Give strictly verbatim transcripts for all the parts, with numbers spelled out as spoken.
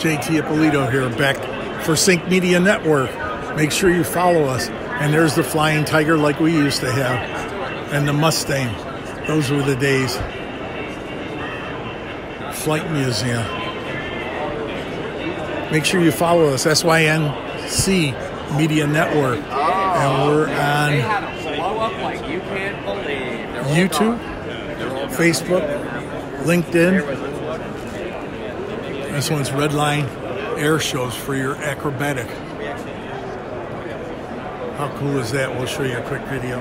J T. Ippolito here, back for Sync Media Network. Make sure you follow us. And there's the Flying Tiger like we used to have, and the Mustang. Those were the days. Flight Museum. Make sure you follow us, S Y N C Media Network. And we're on YouTube, Facebook, LinkedIn. This one's Red Line Air Shows for your acrobatic. How cool is that? We'll show you a quick video.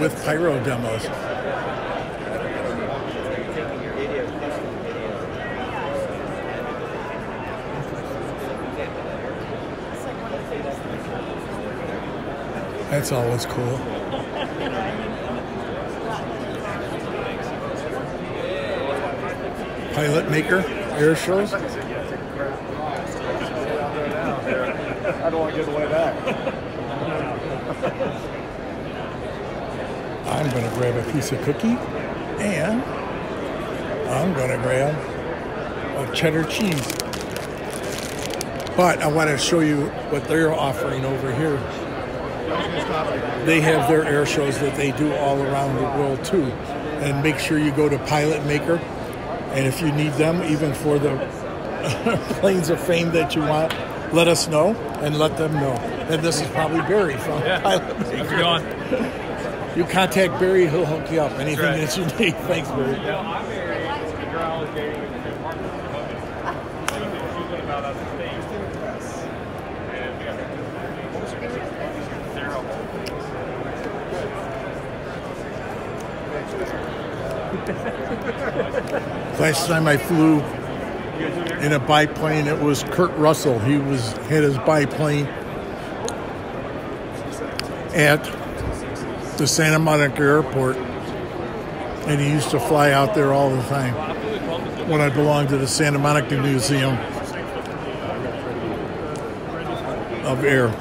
With pyro demos. That's always cool. Pilot Maker Air Shows. I don't want to give the way back. I'm going to grab a piece of cookie, and I'm going to grab a cheddar cheese. But I want to show you what they're offering over here. They have their air shows that they do all around the world too. And make sure you go to Pilot Maker. And if you need them, even for the Planes of Fame that you want, let us know and let them know. And this is probably Barry from yeah. Pilot Maker. You contact Barry, he'll hook you up. Anything right. that you need. Thanks, Barry. Last time I flew in a biplane, it was Kurt Russell. He was had his biplane at the Santa Monica Airport, and he used to fly out there all the time when I belonged to the Santa Monica Museum of Air.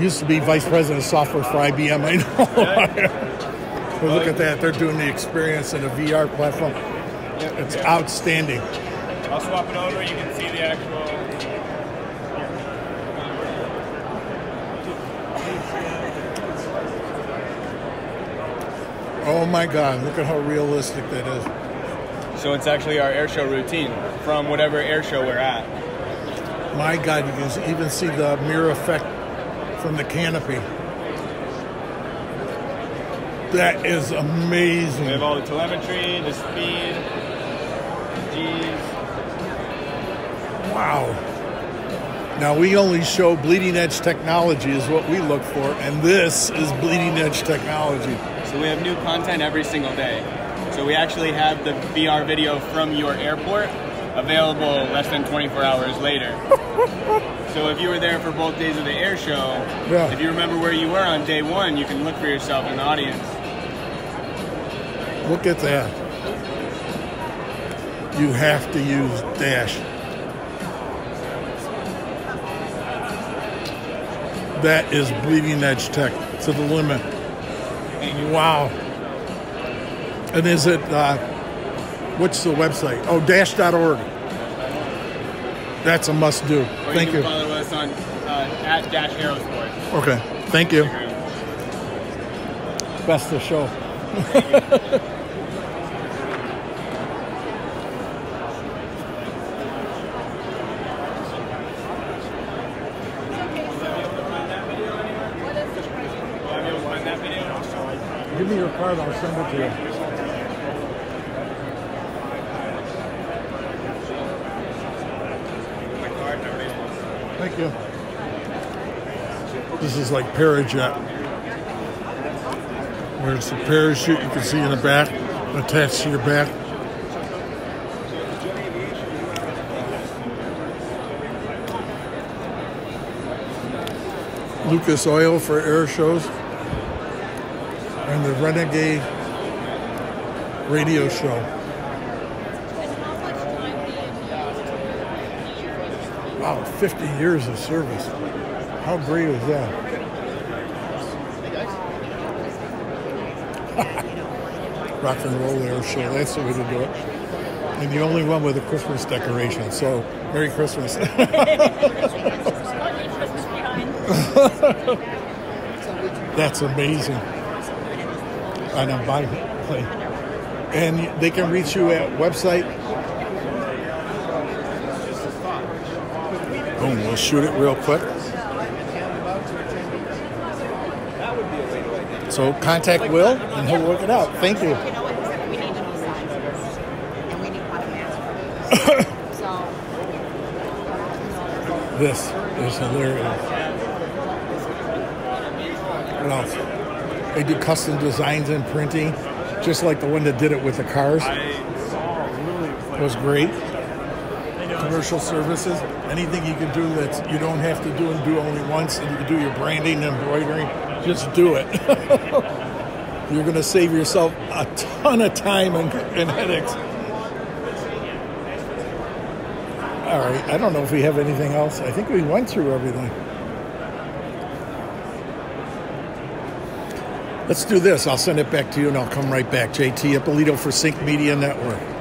Used to be vice president of software for I B M. I know. But look at that. They're doing the experience in a V R platform. It's outstanding. I'll swap it over. You can see the actual. Oh, my God. Look at how realistic that is. So it's actually our air show routine from whatever air show we're at. My God. You can even see the mirror effect from the canopy. That is amazing. We have all the telemetry, the speed, G's. Wow. Now we only show bleeding edge technology is what we look for, and this is bleeding edge technology. So we have new content every single day. So we actually have the V R video from your airport available less than twenty-four hours later. So if you were there for both days of the air show, yeah. if you remember where you were on day one, you can look for yourself in the audience. Look at that. You have to use Dash. That is bleeding edge tech to the limit. Wow. And is it, uh, what's the website? Oh, dash dot org. That's a must do. Or thank you. Can you. Follow us on uh, at Dash Aerosport. Okay. Thank you. Best of show. Thank you. Give me your card. I'll send it to you. Thank you. This is like Parajet, where it's a parachute you can see in the back, attached to your back. Lucas Oil for air shows, and the Renegade radio show. Wow, fifty years of service. How great is that? Rock and roll air show, that's the way to do it. And the only one with a Christmas decoration, so Merry Christmas. That's amazing. On a biplane. And they can reach you at website. Boom, we'll shoot it real quick. So contact Will and he'll work it out. Thank you. This is hilarious. Else. They do custom designs and printing, just like the one that did it with the cars. It was great. Commercial services, anything you can do that you don't have to do and do only once, and you can do your branding and embroidering, just do it. You're going to save yourself a ton of time and, and headaches. All right, I don't know if we have anything else. I think we went through everything. Let's do this. I'll send it back to you, and I'll come right back. J T Ippolito for Sync Media Network.